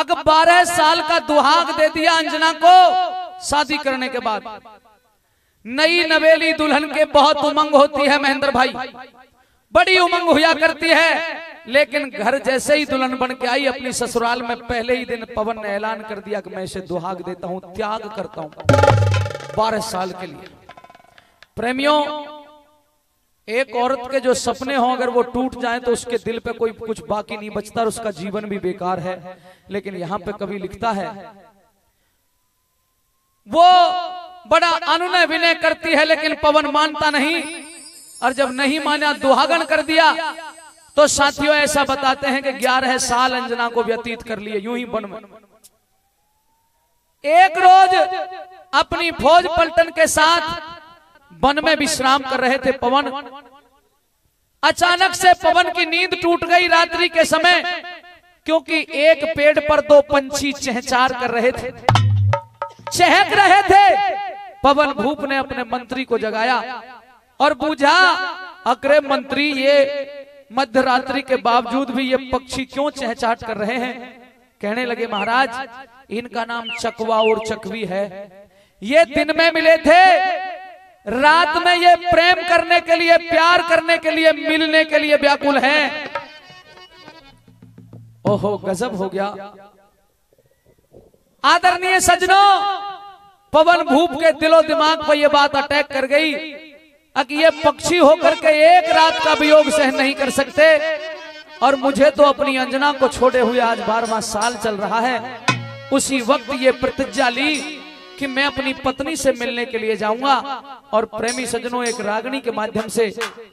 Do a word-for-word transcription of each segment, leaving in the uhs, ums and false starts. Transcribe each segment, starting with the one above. अग बारह साल का दुहाग दे दिया अंजना को शादी करने के बाद। नई नवेली दुल्हन के बहुत उमंग होती है महेंद्र भाई, बड़ी उमंग हुआ करती है, लेकिन घर जैसे ही दुल्हन बन के आई अपनी ससुराल में पहले ही दिन पवन ने ऐलान कर दिया कि मैं इसे दुहाग देता हूं, त्याग करता हूं बारह साल के लिए। प्रेमियों, एक औरत के जो सपने हों अगर वो टूट जाएं तो उसके दिल पे कोई कुछ बाकी नहीं बचता और उसका जीवन भी बेकार है। लेकिन यहाँ पे कवि लिखता है, वो बड़ा अनुनय विनय करती है लेकिन पवन मानता नहीं, और जब नहीं माना दुहागन कर दिया। तो साथियों ऐसा बताते हैं कि ग्यारह साल अंजना को व्यतीत कर लिए यूं ही वन में। एक रोज अपनी फौज पलटन के साथ वन में विश्राम कर रहे थे पवन। अचानक से पवन की नींद टूट गई रात्रि के समय, क्योंकि एक पेड़ पर दो पंछी चहचहार कर रहे थे, चहक रहे थे। पवन भूप ने अपने मंत्री को जगाया और पूछा, अकरे मंत्री, ये मध्य रात्रि के बावजूद भी ये पक्षी क्यों चहचहाट कर रहे हैं? कहने लगे, महाराज, इनका नाम चकवा और चकवी है, ये दिन में मिले थे, रात में ये प्रेम करने के लिए, प्यार करने के लिए, मिलने के लिए व्याकुल हैं। ओहो, गजब हो गया। आदरणीय सज्जनों, पवन भूप के दिलो दिमाग पर यह बात अटैक कर गई कि ये पक्षी होकर के एक रात का वियोग सहन नहीं कर सकते, और मुझे तो अपनी अंजना को छोड़े हुए आज बारहवां साल चल रहा है। उसी वक्त ये प्रतिज्ञा ली कि मैं अपनी पत्नी से मिलने के लिए जाऊंगा। और प्रेमी सज्जनों, एक रागनी के माध्यम से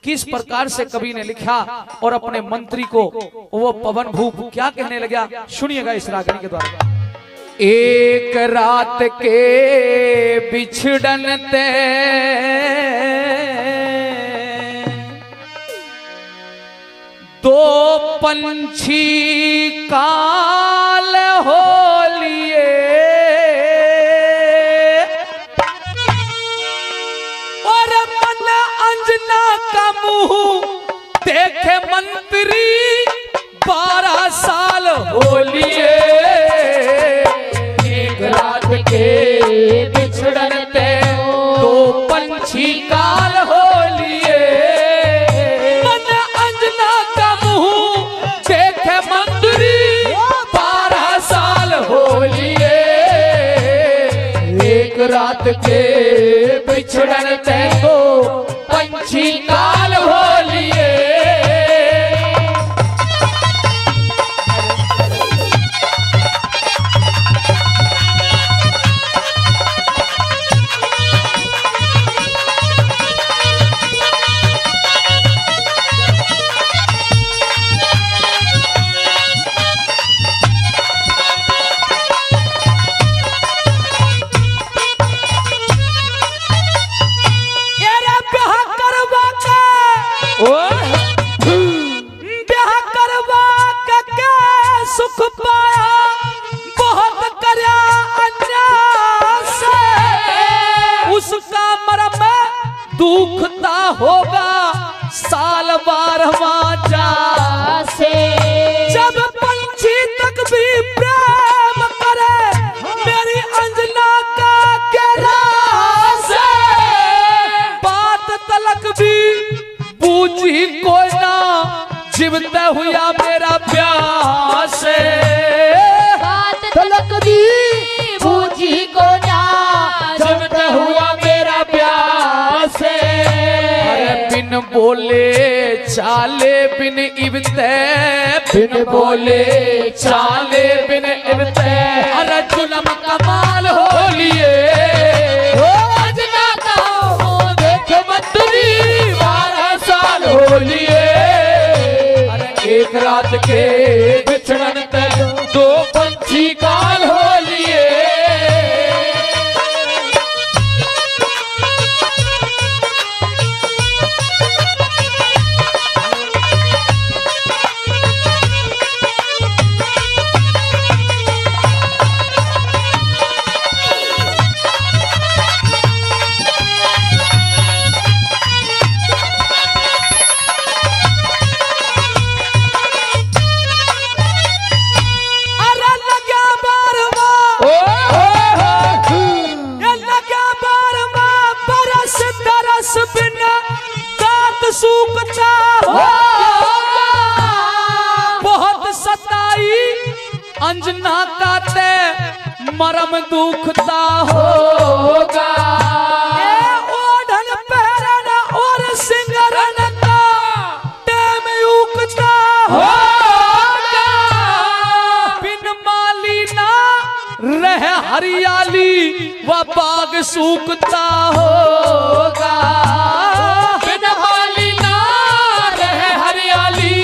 किस प्रकार से कवि ने लिखा और अपने मंत्री को वो पवन भूप क्या कहने लगा, सुनिएगा इस रागनी के द्वारा। एक रात के बिछड़न ते दो पंछी काल हो लिए, देखे मंत्री बारह साल हो लिए। एक रात के बिछड़न ते दो पंछी काल हो लिए, मन अंजना का मुँह देखे मंत्री बारह साल हो लिए। एक रात के बिछड़न ते दो पंछी काल हो लिए। दुखता होगा साल बारहवां जा से, जब पंछी तक भी प्रेम करे मेरी अंजना का कहरा से। बात तलक भी बूझी कोई ना, जीवता हुआ मेरा प्यास। बात तलक भी बूझी को ना, जीवता हुआ मेरा प्यास। बिन बोले चाले बिन इवते, बिन बोले चाले बिन इवते, अरे जुलम कमाल हो लिए। अंजना का मुँह देखे मंत्री बारह साल हो लिए। अरे एक रात के बिछड़न ते दो पंछी काल हो लिए। अंजना ताते मरम दुखता होगा, और सिंगरन ताते में उगता होगा। बिन माली ना रह हरियाली व बाग सूखता होगा, बिन माली ना रह हरियाली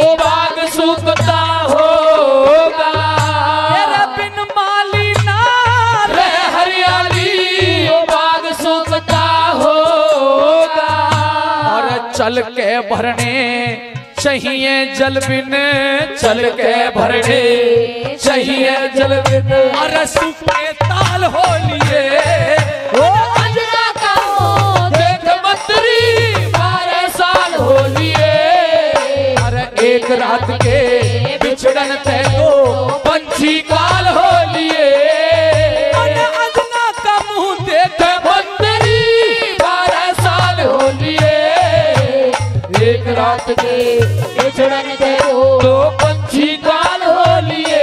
वो बाग सूखता होगा। चल के भरने चाहिए जल बिन, चल के भरने चाहिए जल बिन। अरे सूखे ताल हो लिए ओ अंजना का देख मंत्री बारह साल हो लिए। अरे एक रात के बिछड़न पे तो पंछी काल हो लिए। अरे अंजना का मुँह देख मंत्री बारह साल हो लिए। एक रात के बिछड़न पे तो पंछी काल हो लिए।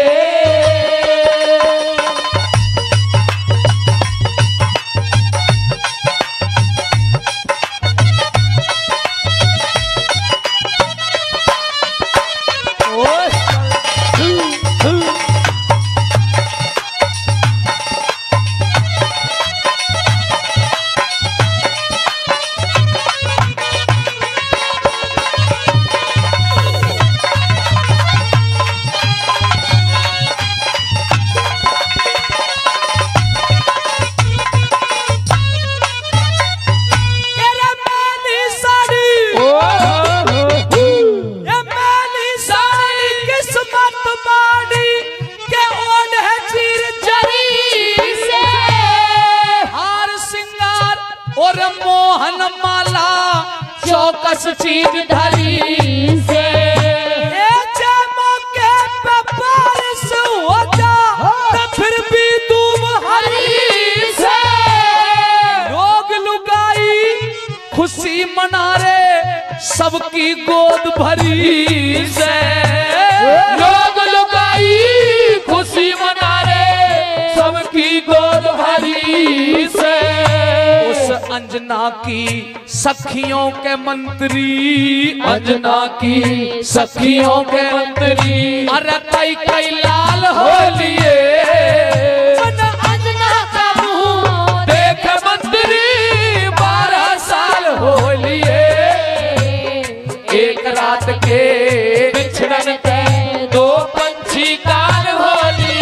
सबकी गोद भरी से लोग लुकाई खुशी मना रे, सबकी गोद भरी से। उस अंजना की सखियों के मंत्री, अंजना की सखियों के मंत्री। अरे कई कई लाल हो लिए। अंजना का मुँह देख मंत्री बारह साल हो लिए। एक रात के बिछड़न पे दो पंछी काल हो लिए।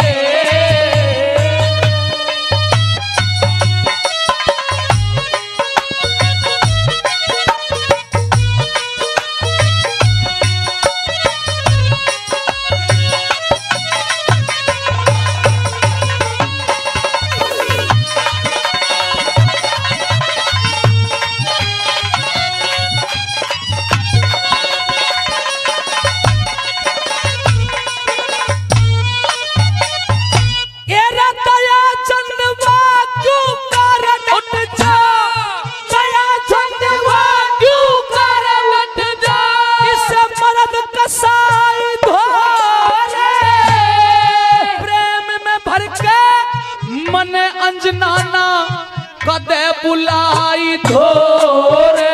बुलाई धोरे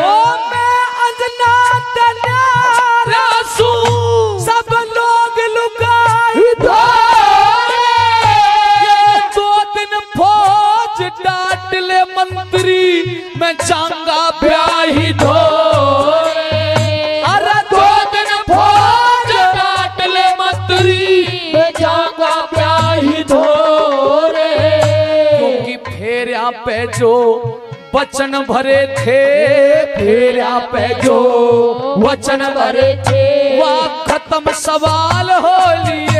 ओ मैं अंजना तलासू, सब लोग लुकाई धोरे। ये दो दिन फौज डांट ले मंत्री मैं जाऊंगा ब्याही धोरे। अरे दो दिन फौज डांट ले मंत्री मैं जाऊंगा ब्याही धोरे। फेरा पे जो वचन भरे थे, फेरा पे जो वचन भरे थे, वह खत्म सवाल होली।